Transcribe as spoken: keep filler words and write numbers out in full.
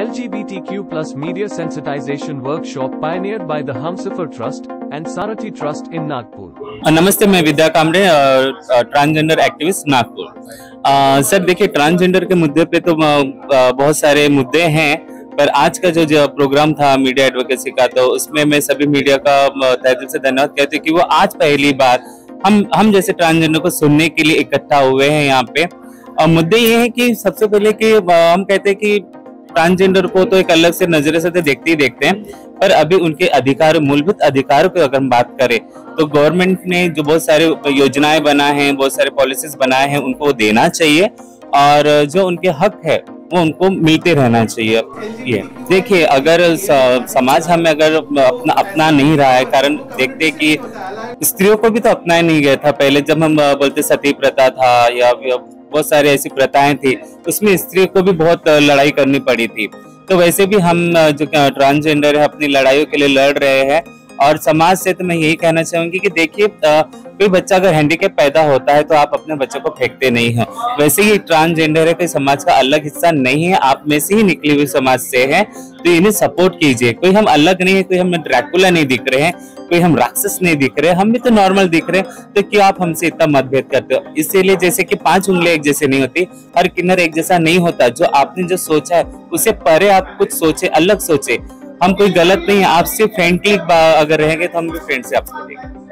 L G B T Q plus media sensitization workshop pioneered by the Humsafar Trust and Sarati Trust in Nagpur। नमस्ते, मैं Vidya Kamre, transgender activist Nagpur. Sir देखिए, transgender के मुद्दे पे तो बहुत सारे मुद्दे हैं, पर आज का जो जो प्रोग्राम था मीडिया एडवोकेसी का, तो उसमें मैं सभी मीडिया का तहे दिल से धन्यवाद कहती हूँ कि वो आज पहली बार हम हम जैसे ट्रांसजेंडर को सुनने के लिए इकट्ठा हुए हैं यहाँ पे। और मुद्दे ये हैं कि सबसे पहले कि हम कहते हैं कि ट्रांसजेंडर को तो एक अलग से नजरे से तो देखते ही देखते हैं, पर अभी उनके अधिकार, मूलभूत अधिकारों की अगर हम बात करें तो गवर्नमेंट ने जो बहुत सारे योजनाएं बनाए हैं, बहुत सारे पॉलिसीज बनाए हैं, उनको देना चाहिए और जो उनके हक है वो उनको मिलते रहना चाहिए। ये देखिए, अगर समाज हमें अगर अपना अपना नहीं रहा है, कारण देखते कि स्त्रियों को भी तो अपनाया नहीं गया था पहले। जब हम बोलते सती प्रथा था या बहुत सारी ऐसी प्रथाएं थी, उसमें स्त्रियों को भी बहुत लड़ाई करनी पड़ी थी। तो वैसे भी हम जो ट्रांसजेंडर है अपनी लड़ाइयों के लिए लड़ रहे हैं। और समाज से तो मैं यही कहना चाहूंगी कि देखिए, कोई बच्चा अगर हैंडीकैप पैदा होता है तो आप अपने बच्चों को फेंकते नहीं हैं। वैसे ही ट्रांसजेंडर है, कोई समाज का अलग हिस्सा नहीं है, आप में से ही निकली हुई समाज से है, तो इन्हें सपोर्ट कीजिए। कोई हम अलग नहीं है, कोई हम ड्रैकुला नहीं दिख रहे हैं, कोई हम राक्षस नहीं दिख रहे, हम भी तो नॉर्मल दिख रहे हैं। तो क्यों आप हमसे इतना मतभेद करते हो? इसीलिए जैसे कि पांच उंगलियां एक जैसे नहीं होती, हर किन्नर एक जैसा नहीं होता। जो आपने जो सोचा है उसे परे आप कुछ सोचे, अलग सोचे। हम कोई गलत नहीं है, आपसे फ्रेंडली अगर रहेंगे तो हम भी फ्रेंड से आपको देखेंगे।